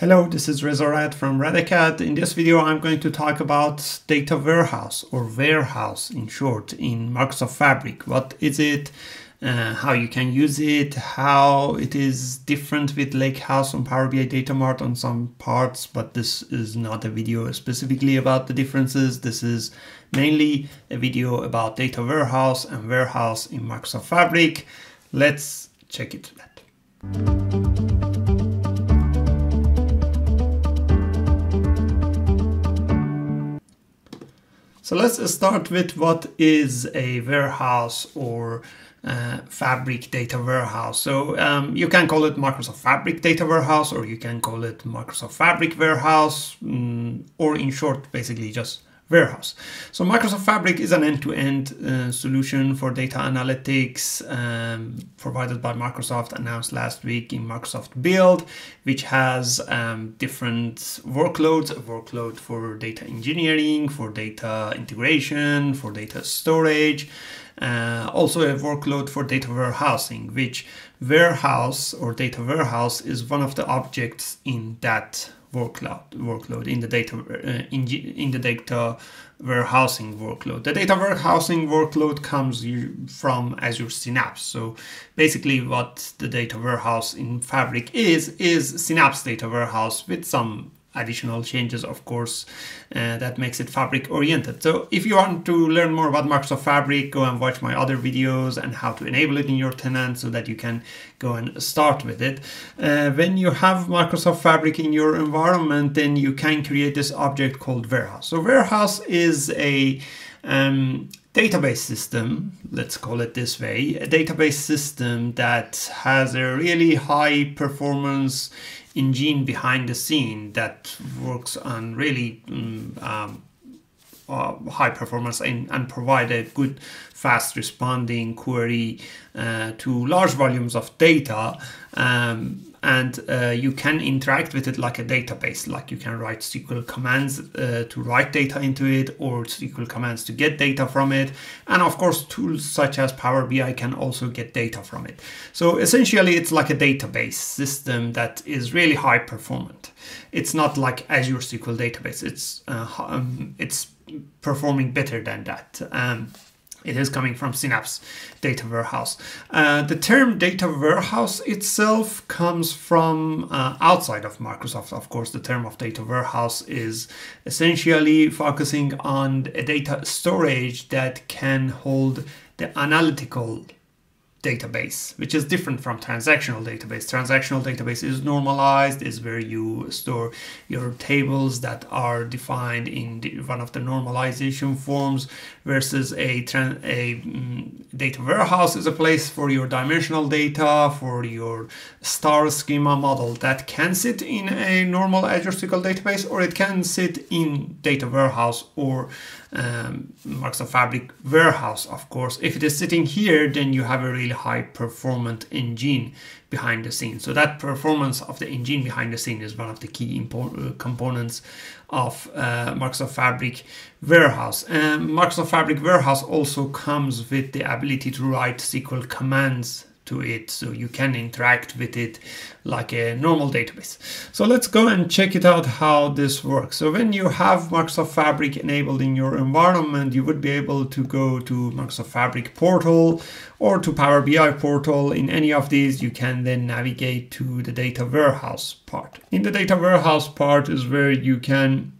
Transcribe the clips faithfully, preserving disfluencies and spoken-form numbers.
Hello, this is Reza Rad from RADACAD. In this video, I'm going to talk about Data Warehouse, or Warehouse in short, in Microsoft Fabric. What is it? Uh, how you can use it? How it is different with Lakehouse on Power B I Data Mart on some parts, but this is not a video specifically about the differences. This is mainly a video about Data Warehouse and Warehouse in Microsoft Fabric. Let's check into that. So let's start with what is a warehouse or uh, Fabric Data Warehouse. So um, you can call it Microsoft Fabric Data Warehouse, or you can call it Microsoft Fabric Warehouse, um, or in short, basically just Warehouse. So Microsoft Fabric is an end-to-end uh, solution for data analytics um, provided by Microsoft, announced last week in Microsoft Build, which has um, different workloads, a workload for data engineering, for data integration, for data storage, uh, also a workload for data warehousing, which warehouse or data warehouse is one of the objects in that workload workload in the data uh, in, in the data warehousing workload. The data warehousing workload comes from Azure Synapse. So basically what the data warehouse in Fabric is is Synapse data warehouse with some additional changes, of course, uh, that makes it Fabric oriented. So if you want to learn more about Microsoft Fabric, go and watch my other videos and how to enable it in your tenant so that you can go and start with it. Uh, when you have Microsoft Fabric in your environment, then you can create this object called Warehouse. So Warehouse is a um, database system, let's call it this way, a database system that has a really high performance engine behind the scene that works on really um, uh, high performance and, and provide a good, fast responding query uh, to large volumes of data. Um, and uh, you can interact with it like a database, like you can write S Q L commands uh, to write data into it, or S Q L commands to get data from it, and of course tools such as Power B I can also get data from it. So essentially it's like a database system that is really high performant. It's not like Azure S Q L database, it's uh, um, it's performing better than that. Um, It is coming from Synapse Data Warehouse. Uh, the term Data Warehouse itself comes from uh, outside of Microsoft. Of course, the term of Data Warehouse is essentially focusing on a data storage that can hold the analytical database, which is different from transactional database. Transactional database is normalized, is where you store your tables that are defined in the, one of the normalization forms, versus a, a um, data warehouse is a place for your dimensional data, for your star schema model that can sit in a normal Azure S Q L database, or it can sit in data warehouse or um, Microsoft Fabric Warehouse, of course. If it is sitting here, then you have a really high performant engine behind the scene. So that performance of the engine behind the scene is one of the key components of uh, Microsoft Fabric Warehouse. And Microsoft Fabric Warehouse also comes with the ability to write S Q L commands to it, so you can interact with it like a normal database. So let's go and check it out how this works. So when you have Microsoft Fabric enabled in your environment, you would be able to go to Microsoft Fabric portal or to Power B I portal. In any of these, you can then navigate to the data warehouse part. In the data warehouse part is where you can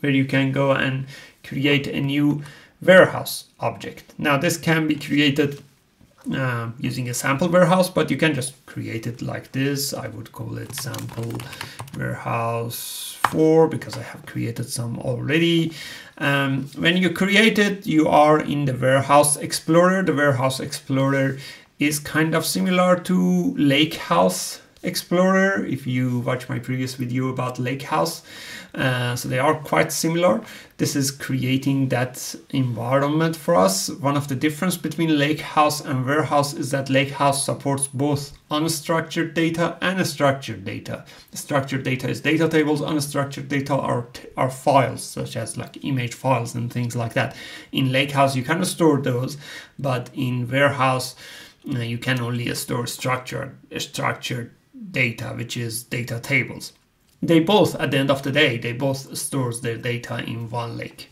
where you can go and create a new warehouse object. Now this can be created Uh, using a sample warehouse, but you can just create it like this. I would call it sample warehouse four because I have created some already. Um, when you create it, you are in the warehouse explorer. The warehouse explorer is kind of similar to Lakehouse Explorer, if you watch my previous video about Lakehouse. Uh, so they are quite similar. This is creating that environment for us. One of the difference between Lakehouse and Warehouse is that Lakehouse supports both unstructured data and structured data. Structured data is data tables, unstructured data are, are files, such as like image files and things like that. In Lakehouse, you can store those, but in Warehouse, uh, you can only store structured, structured data, which is data tables. they both, at the end of the day, they both stores their data in one lake.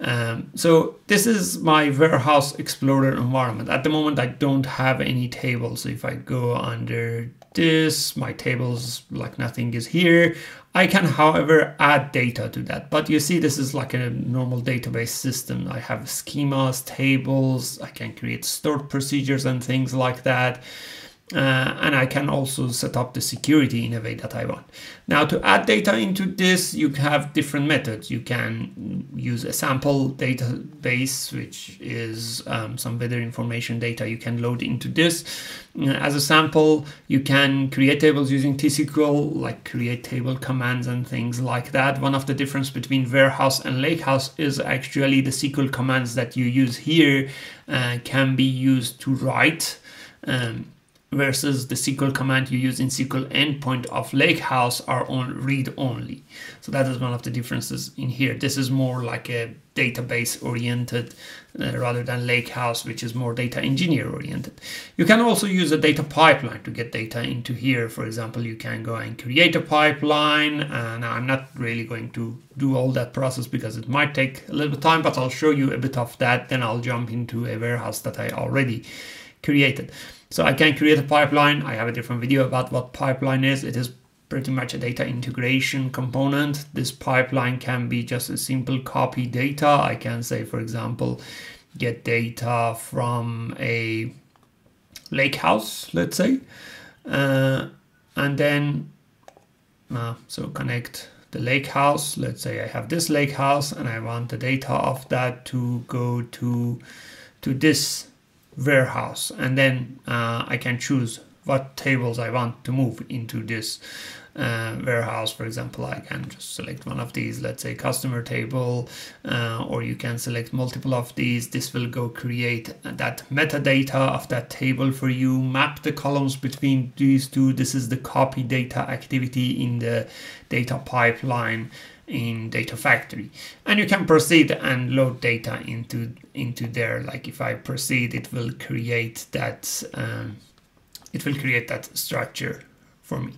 Um, so this is my Warehouse Explorer environment. At the moment, I don't have any tables. So if I go under this, my tables, like nothing is here. I can, however, add data to that. But you see, this is like a normal database system. I have schemas, tables, I can create stored procedures and things like that. Uh, and I can also set up the security in a way that I want. Now, to add data into this, you have different methods. You can use a sample database, which is um, some weather information data you can load into this. As a sample, you can create tables using T S Q L, like create table commands and things like that. One of the difference between Warehouse and Lakehouse is actually the S Q L commands that you use here uh, can be used to write. Um, versus the S Q L command you use in S Q L endpoint of Lakehouse are on read only. So that is one of the differences in here. This is more like a database oriented uh, rather than Lakehouse, which is more data engineer oriented. You can also use a data pipeline to get data into here. For example, you can go and create a pipeline. And I'm not really going to do all that process because it might take a little bit of time, but I'll show you a bit of that. Then I'll jump into a warehouse that I already created. So I can create a pipeline. I have a different video about what pipeline is. It is pretty much a data integration component. This pipeline can be just a simple copy data. I can say, for example, get data from a Lakehouse, let's say, uh, and then uh, so connect the Lakehouse. Let's say I have this Lakehouse and I want the data of that to go to to this warehouse, and then uh, I can choose what tables I want to move into this uh, warehouse. For example, I can just select one of these, let's say customer table, uh, or you can select multiple of these. This will go create that metadata of that table for you, map the columns between these two. This is the copy data activity in the data pipeline in Data Factory, and you can proceed and load data into into there. Like if I proceed, it will create that um, it will create that structure for me.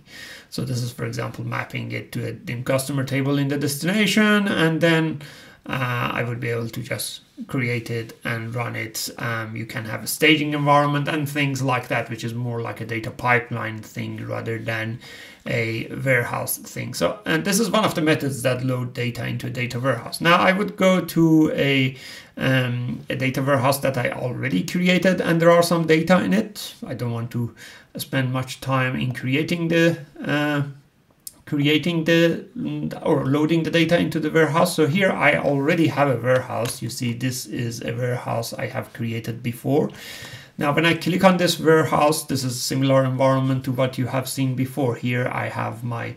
So this is, for example, mapping it to a DimCustomer table in the destination, and then uh, I would be able to just create it and run it. Um, you can have a staging environment and things like that, which is more like a data pipeline thing rather than a warehouse thing. So, and this is one of the methods that load data into a data warehouse. Now I would go to a, um, a data warehouse that I already created, and there are some data in it. I don't want to spend much time in creating the uh, creating the or loading the data into the warehouse. So here I already have a warehouse. You see, this is a warehouse I have created before. Now, when I click on this warehouse, this is a similar environment to what you have seen before. Here I have my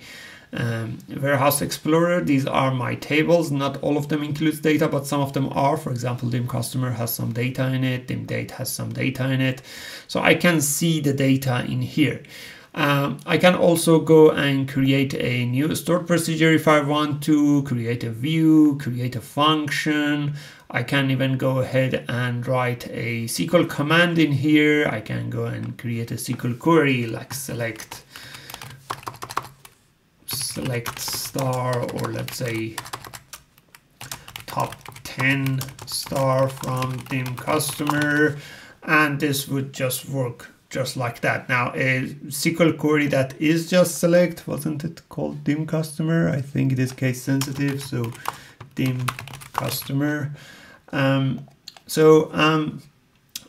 um, Warehouse Explorer. These are my tables. Not all of them includes data, but some of them are. For example, DimCustomer has some data in it. DimDate has some data in it. So I can see the data in here. Um, I can also go and create a new stored procedure if I want to, create a view, create a function. I can even go ahead and write a S Q L command in here. I can go and create a S Q L query, like select, select star, or let's say top ten star from DimCustomer, and this would just work just like that. Now, a S Q L query that is just select, wasn't it called DimCustomer? I think it is case sensitive, so DimCustomer. Um, so um,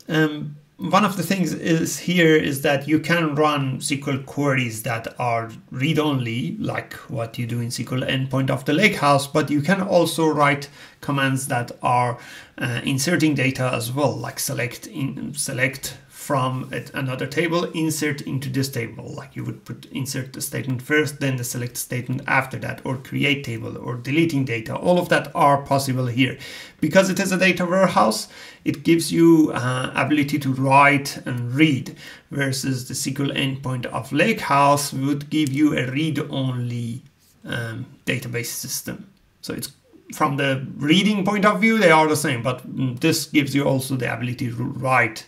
um, one of the things is here is that you can run S Q L queries that are read-only, like what you do in S Q L endpoint of the Lakehouse, but you can also write commands that are uh, inserting data as well, like select in select from another table, insert into this table. Like you would put insert the statement first, then the select statement after that, or create table, or deleting data. All of that are possible here. Because it is a data warehouse, it gives you uh, ability to write and read, versus the S Q L endpoint of Lakehouse would give you a read-only um, database system. So it's from the reading point of view, they are the same, but this gives you also the ability to write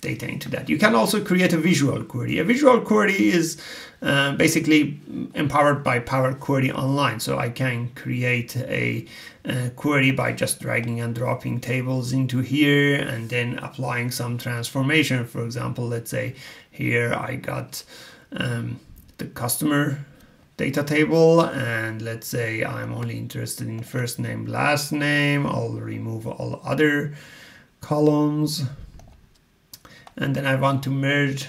data into that. You can also create a visual query. A visual query is uh, basically empowered by Power Query Online. So I can create a, a query by just dragging and dropping tables into here and then applying some transformation. For example, let's say here I got um, the customer data table, and let's say I'm only interested in first name, last name. I'll remove all other columns. And then I want to merge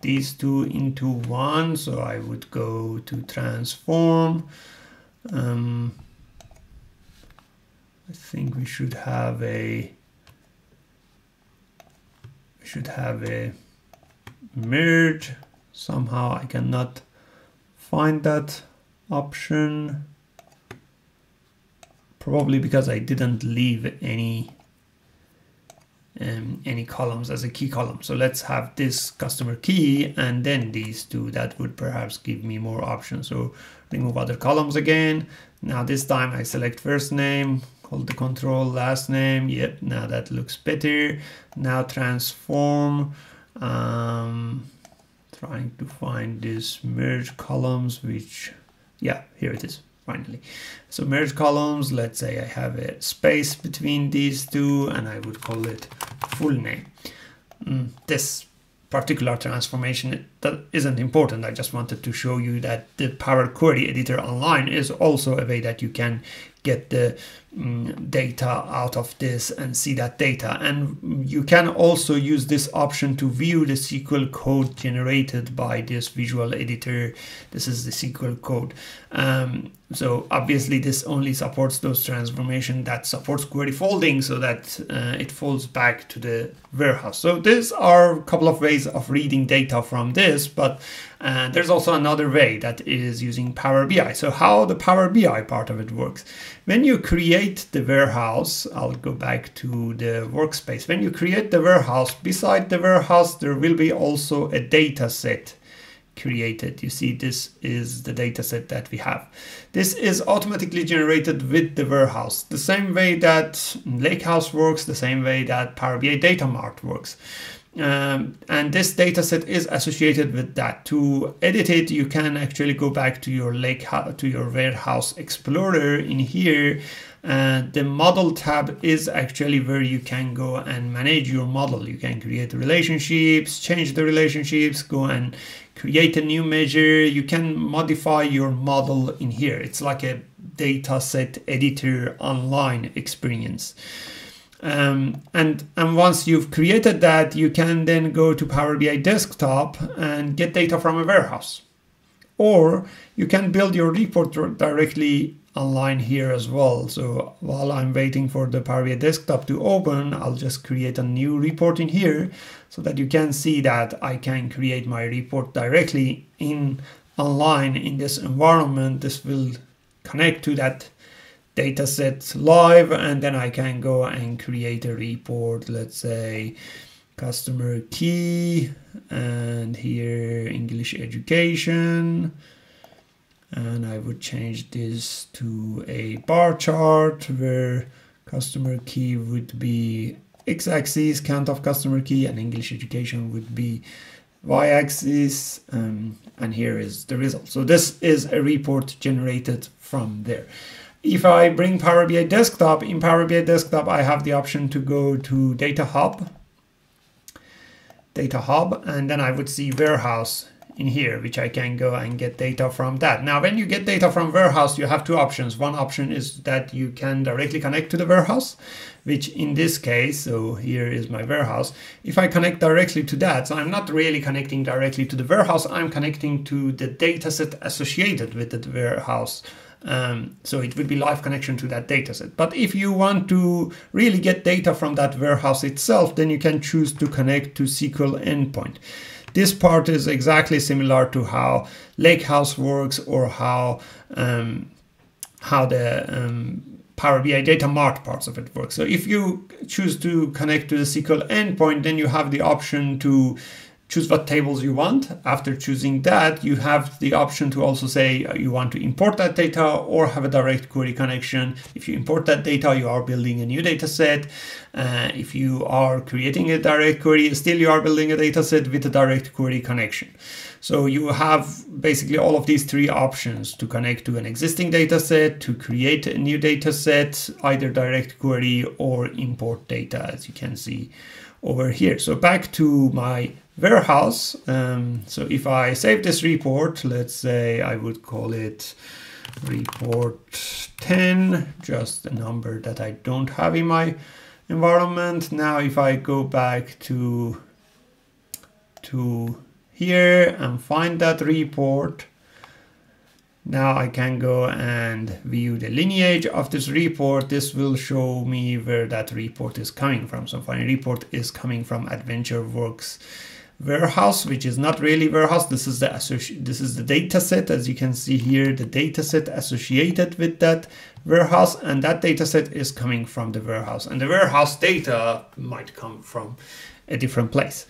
these two into one. So I would go to transform. Um, I think we should have a, we should have a merge. Somehow I cannot find that option, probably because I didn't leave any um, any columns as a key column. So let's have this customer key and then these two. That would perhaps give me more options. So remove other columns again. Now this time I select first name, hold the control, last name. Yep, now that looks better. Now transform. Um, Trying to find this merge columns, which, yeah, here it is, finally. So merge columns, let's say I have a space between these two and I would call it full name. Mm, this particular transformation, it, that isn't important. I just wanted to show you that the Power Query Editor Online is also a way that you can get the um, data out of this and see that data. And you can also use this option to view the S Q L code generated by this visual editor. This is the S Q L code. Um, so obviously this only supports those transformations that supports query folding, so that uh, it folds back to the warehouse. So these are a couple of ways of reading data from this, but uh, there's also another way that is using Power B I. So how the Power B I part of it works. When you create the warehouse, I'll go back to the workspace. When you create the warehouse, beside the warehouse, there will be also a data set created. You see, this is the data set that we have. This is automatically generated with the warehouse, the same way that Lakehouse works, the same way that Power B I Data Mart works. Um, and this data set is associated with that. To edit it, you can actually go back to your lake to your warehouse explorer in here. Uh, the model tab is actually where you can go and manage your model. You can create relationships, change the relationships, go and create a new measure. You can modify your model in here. It's like a data set editor online experience. Um, and, and once you've created that, you can then go to Power B I Desktop and get data from a warehouse. Or you can build your report directly online here as well. So while I'm waiting for the Power B I Desktop to open, I'll just create a new report in here so that you can see that I can create my report directly in online in this environment. This will connect to that data set live, and then I can go and create a report. Let's say customer key, and here English education, and I would change this to a bar chart where customer key would be x-axis, count of customer key, and English education would be y-axis, um, and here is the result. So this is a report generated from there. If I bring Power B I Desktop, in Power B I Desktop, I have the option to go to Data Hub, Data Hub, and then I would see Warehouse in here, which I can go and get data from that. Now, when you get data from Warehouse, you have two options. One option is that you can directly connect to the Warehouse, which in this case, so here is my Warehouse. If I connect directly to that, so I'm not really connecting directly to the Warehouse, I'm connecting to the data set associated with the Warehouse. Um, so it would be live connection to that data set. But if you want to really get data from that warehouse itself, then you can choose to connect to S Q L endpoint. This part is exactly similar to how Lakehouse works, or how um, how the um, Power B I Data Mart parts of it work. So if you choose to connect to the S Q L endpoint, then you have the option to choose what tables you want. After choosing that, you have the option to also say you want to import that data or have a direct query connection. If you import that data, you are building a new data set. Uh, if you are creating a direct query, still you are building a data set with a direct query connection. So you have basically all of these three options to connect to an existing data set, to create a new data set, either direct query or import data, as you can see over here. So back to my warehouse. Um, so if I save this report, let's say I would call it report ten, just a number that I don't have in my environment. Now, if I go back to, to here and find that report, now I can go and view the lineage of this report. This will show me where that report is coming from. So my report is coming from AdventureWorks warehouse, which is not really warehouse. This is the this is the data set, as you can see here, the data set associated with that warehouse, and that data set is coming from the warehouse, and the warehouse data might come from a different place.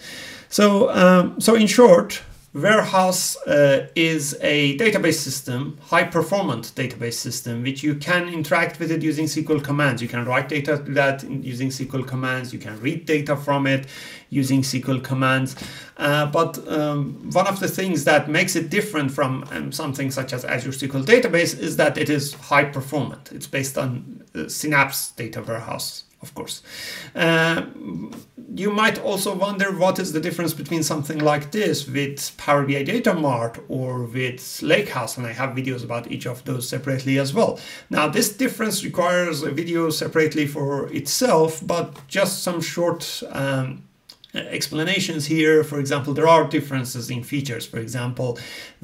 So, um, so in short, Warehouse uh, is a database system, high-performance database system, which you can interact with it using S Q L commands. You can write data to that using S Q L commands. You can read data from it using S Q L commands. Uh, but um, one of the things that makes it different from um, something such as Azure S Q L Database is that it is high-performant. It's based on uh, Synapse Data Warehouse, of course. Uh, you might also wonder what is the difference between something like this with Power B I Data Mart or with Lakehouse, and I have videos about each of those separately as well. Now, this difference requires a video separately for itself, but just some short um, explanations here. For example, there are differences in features. For example,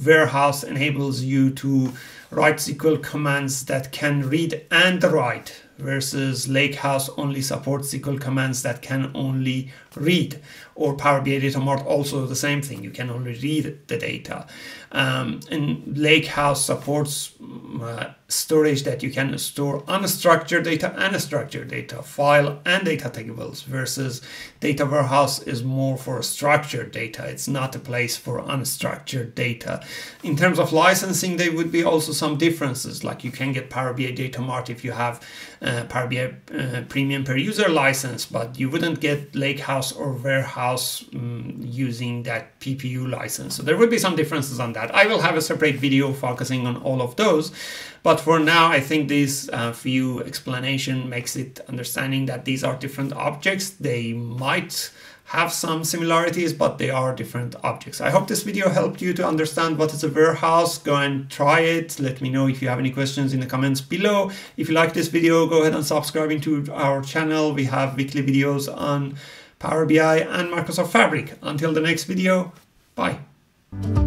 Warehouse enables you to write S Q L commands that can read and write, versus Lakehouse only supports S Q L commands that can only read, or Power B I Data Mart also the same thing. You can only read the data. Um, and Lakehouse supports uh, storage that you can store unstructured data and structured data, file and data tables, versus Data Warehouse is more for structured data. It's not a place for unstructured data. In terms of licensing, there would be also some differences. Like you can get Power B I Data Mart if you have Uh, Power B I uh, Premium per user license, but you wouldn't get Lakehouse or Warehouse um, using that P P U license. So there would be some differences on that. I will have a separate video focusing on all of those. But for now, I think this uh, few explanation makes it understanding that these are different objects. They might have some similarities, but they are different objects. I hope this video helped you to understand what is a warehouse. Go and try it. Let me know if you have any questions in the comments below. If you like this video, go ahead and subscribe to our channel. We have weekly videos on Power B I and Microsoft Fabric. Until the next video, bye.